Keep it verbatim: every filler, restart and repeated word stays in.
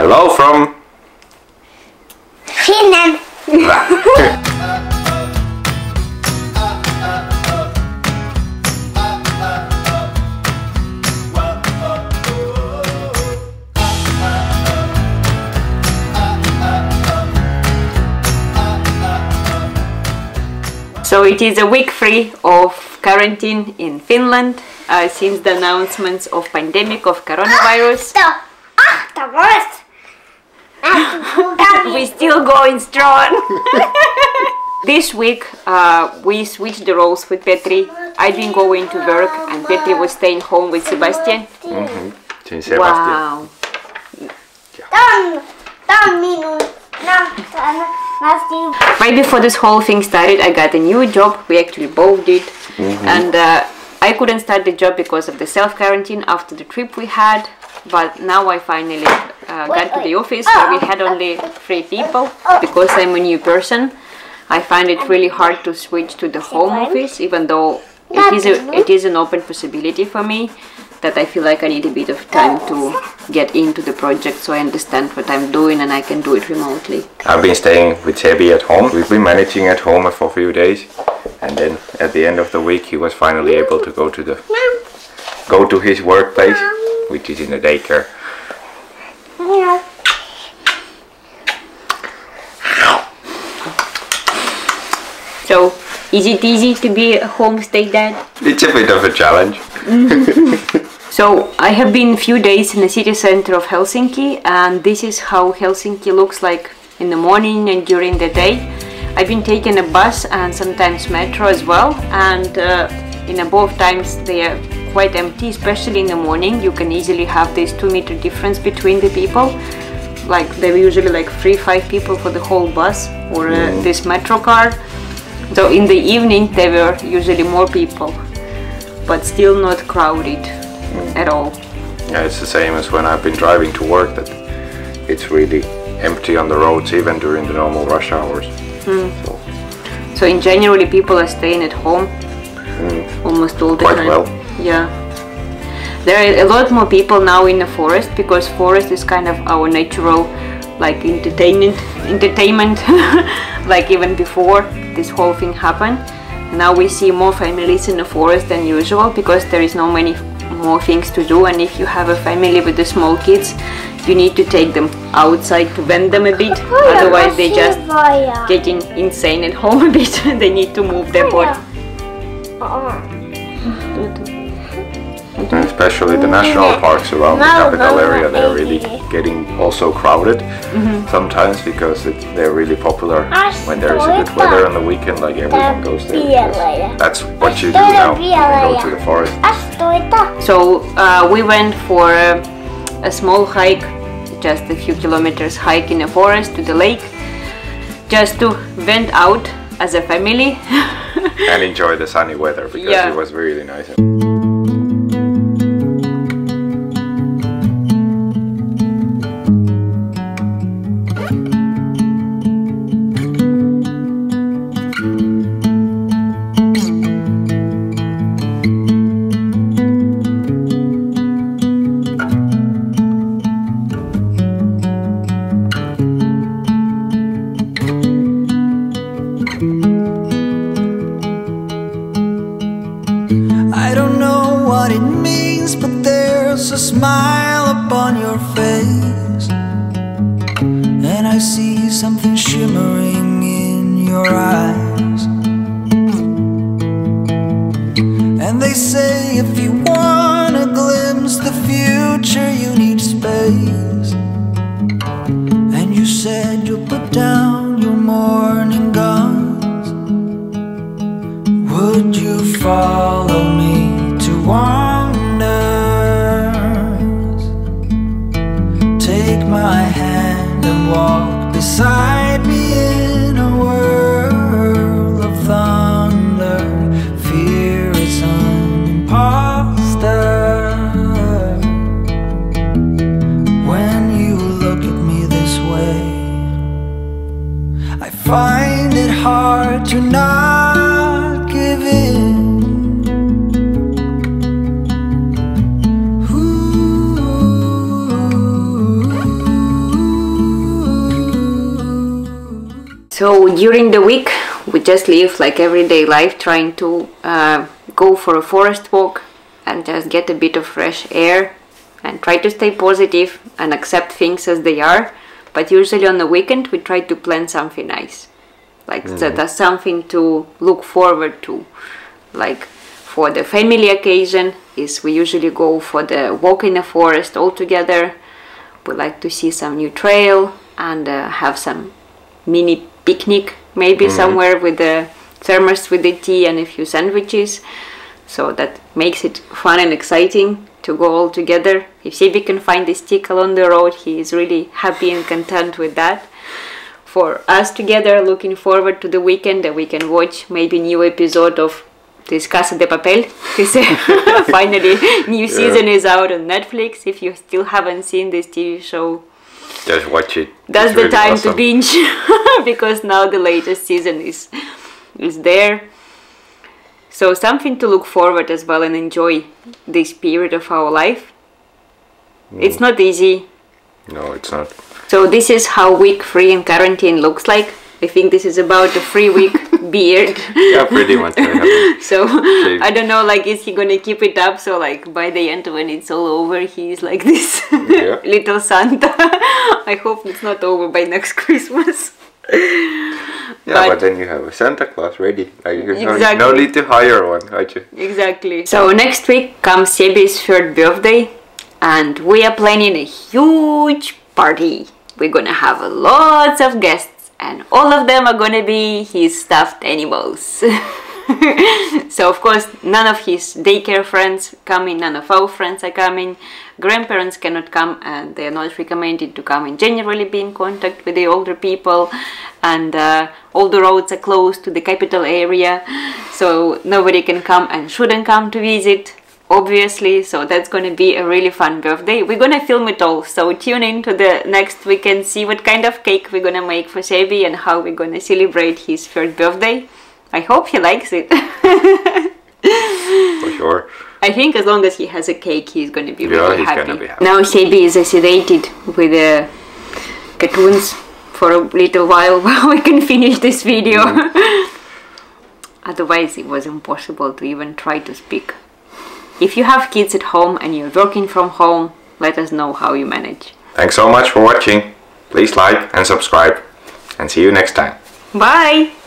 Hello from Finland. So it is a week free of quarantine in Finland uh, since the announcements of pandemic of coronavirus. Ah, the, ah, the worst! We're still going strong! This week uh, we switched the roles with Petri. I've been going to work and Petri was staying home with Sebastian. Mm-hmm. Sebastian. Wow! Yeah. Right before this whole thing started, I got a new job. We actually both did. Mm-hmm. And uh, I couldn't start the job because of the self-quarantine after the trip we had. But now I finally uh, got to the office where we had only three people. Because I'm a new person, I find it really hard to switch to the home office, even though it is, a, it is an open possibility for me. That I feel like I need a bit of time to get into the project so I understand what I'm doing and I can do it remotely. I've been staying with Sebi at home. We've been managing at home for a few days and then at the end of the week he was finally able to go to the go to his workplace, which is in the daycare. So is it easy to be a homestay dad? It's a bit of a challenge. So I have been a few days in the city center of Helsinki and this is how Helsinki looks like in the morning and during the day. I've been taking a bus and sometimes metro as well, and uh, in both times they are quite empty, especially in the morning. You can easily have this two meter difference between the people. Like there were usually like three, five people for the whole bus or uh, this metro car. So in the evening there were usually more people, but still not crowded at all. Yeah, it's the same as when I've been driving to work, that it's really empty on the roads even during the normal rush hours. Mm. So. so in generally people are staying at home mm. almost all the Quite time. Well. Yeah. There are a lot more people now in the forest because forest is kind of our natural like entertainment, entertainment like even before this whole thing happened. Now we see more families in the forest than usual because there is no many more things to do, and if you have a family with the small kids you need to take them outside to vent them a bit, otherwise they just getting insane at home a bit. They need to move their body, especially the national parks around the capital area. They're really getting also crowded mm-hmm. sometimes because it, they're really popular when there is a good weather on the weekend, like everyone goes there. That's what you do now when you go to the forest. So uh, we went for a, a small hike, just a few kilometers hike in the forest to the lake, just to vent out as a family and enjoy the sunny weather because yeah. it was really nice. So during the week we just live like everyday life, trying to uh, go for a forest walk and just get a bit of fresh air and try to stay positive and accept things as they are. But usually on the weekend we try to plan something nice, like mm-hmm. that, that's something to look forward to. Like for the family occasion is we usually go for the walk in the forest all together. We like to see some new trail and uh, have some mini picnic, maybe mm-hmm. somewhere with the thermos with the tea and a few sandwiches. So that makes it fun and exciting to go all together. If Sebi can find the stick along the road, he is really happy and content with that. For us together, looking forward to the weekend that we can watch maybe new episode of this Casa de Papel. Finally, new yeah. season is out on Netflix. If you still haven't seen this T V show, just watch it. That's it's the really time awesome. to binge, because now the latest season is is there. So something to look forward as well and enjoy this period of our life. Mm. It's not easy. No, it's not. So this is how week three in quarantine looks like. I think this is about a three week beard. Yeah, pretty much. So shaved. I don't know, like, is he gonna keep it up? So like by the end when it's all over, he is like this yeah. little Santa. I hope it's not over by next Christmas. Yeah, but, but then you have a Santa Claus ready. Like, you exactly. no, no need to hire one, right? Exactly. So next week comes Sebi's third birthday, and we are planning a huge party. We're gonna have lots of guests, and all of them are gonna be his stuffed animals. So of course none of his daycare friends coming, none of our friends are coming, grandparents cannot come and they are not recommended to come and generally be in contact with the older people, and uh, all the roads are closed to the capital area, so nobody can come and shouldn't come to visit, obviously. So that's going to be a really fun birthday. We're going to film it all, so tune in to the next week and see what kind of cake we're going to make for Sebi and how we're going to celebrate his third birthday. I hope he likes it. For sure. I think as long as he has a cake, he's going to be yeah, really he's happy. Gonna be happy. Now Sebi is sedated with uh, cartoons for a little while while we can finish this video. Mm. Otherwise it was impossible to even try to speak. If you have kids at home and you're working from home, let us know how you manage. Thanks so much for watching. Please like and subscribe, and see you next time. Bye!